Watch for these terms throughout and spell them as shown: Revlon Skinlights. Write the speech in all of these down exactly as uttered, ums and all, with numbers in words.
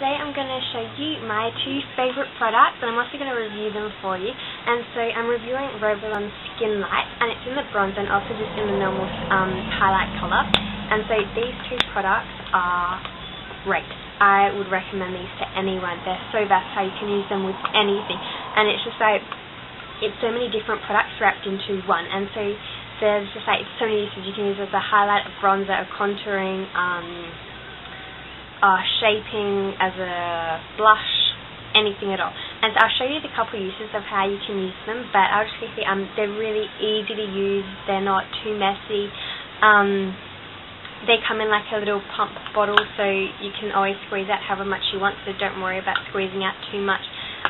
today I'm going to show you my two favourite products, and I'm also going to review them for you. And so I'm reviewing Revlon Skinlights, and it's in the bronze and also just in the normal um, highlight colour. And so these two products are great. I would recommend these to anyone. They're so versatile, you can use them with anything. And it's just like, it's so many different products wrapped into one. And so there's just like so many uses. You can use it as a highlight, a bronzer, a contouring, um... Uh, shaping, as a blush, anything at all. And I'll show you the couple uses of how you can use them, but I'll just quickly, um, they're really easy to use, they're not too messy, um, they come in like a little pump bottle, so you can always squeeze out however much you want, so don't worry about squeezing out too much.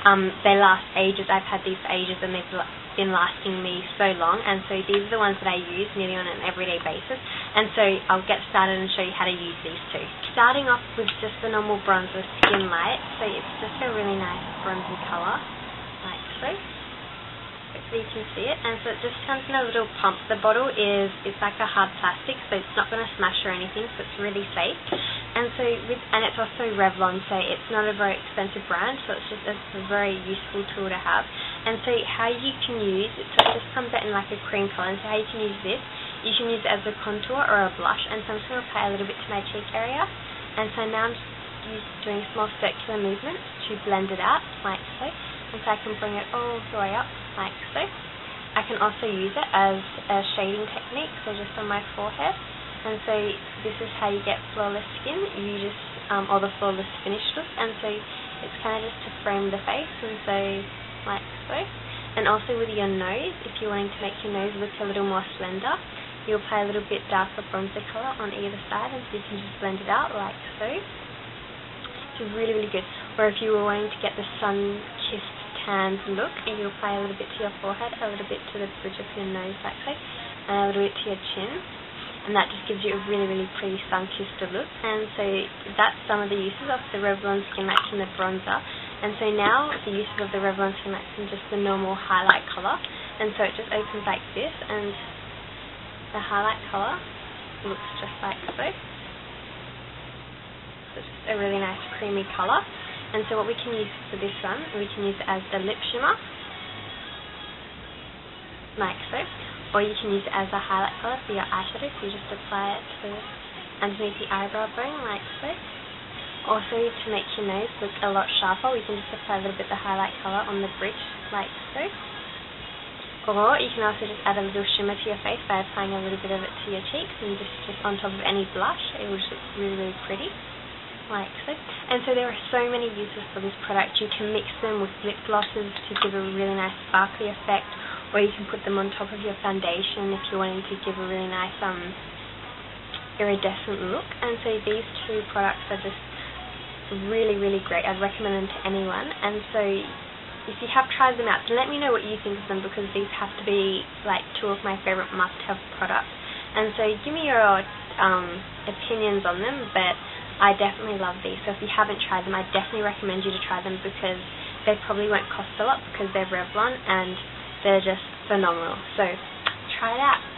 Um, they last ages. I've had these for ages and they've been lasting me so long, and so these are the ones that I use nearly on an everyday basis, and so I'll get started and show you how to use these two. Starting off with just the normal bronzer Skinlights, so it's just a really nice bronzy colour, like so. Hopefully you can see it, and so it just comes in a little pump. The bottle is, it's like a hard plastic, so it's not going to smash or anything, so it's really safe. And so, with, and it's also Revlon, so it's not a very expensive brand, so it's just it's a very useful tool to have. And so, how you can use it, so it just comes out in like a cream colour. And so, how you can use this, you can use it as a contour or a blush. And so, I'm just going to apply a little bit to my cheek area. And so, now I'm just doing small circular movements to blend it out, like so. And so, I can bring it all the way up, like so. I can also use it as a shading technique, so just on my forehead. And so this is how you get flawless skin, you just, um, or the flawless finish look, and so it's kind of just to frame the face, and so, like so. And also with your nose, if you're wanting to make your nose look a little more slender, you apply a little bit darker bronzer colour on either side, and so you can just blend it out, like so. It's really, really good. Or if you were wanting to get the sun-kissed tanned look, and you apply a little bit to your forehead, a little bit to the bridge of your nose, like so, and a little bit to your chin. And that just gives you a really, really pretty sun-kissed look. And so that's some of the uses of the Revlon Skinlights and the bronzer. And so now the uses of the Revlon Skinlights and just the normal highlight colour. And so it just opens like this, and the highlight colour looks just like so. So it's just a really nice creamy colour. And so what we can use for this one, we can use it as the lip shimmer, like so. Or you can use it as a highlight colour for your eyeshadow, so you just apply it to underneath the eyebrow bone, like so. Also, to make your nose look a lot sharper, we can just apply a little bit of the highlight colour on the bridge, like so. Or you can also just add a little shimmer to your face by applying a little bit of it to your cheeks, and just, just on top of any blush, it will just look really, really pretty, like so. And so there are so many uses for this product. You can mix them with lip glosses to give a really nice sparkly effect, or you can put them on top of your foundation if you're wanting to give a really nice um, iridescent look. And so these two products are just really, really great. I'd recommend them to anyone. And so if you have tried them out, let me know what you think of them, because these have to be like two of my favourite must-have products. And so give me your um, opinions on them, but I definitely love these. So if you haven't tried them, I definitely recommend you to try them, because they probably won't cost a lot because they're Revlon, and they're just phenomenal. So, try it out.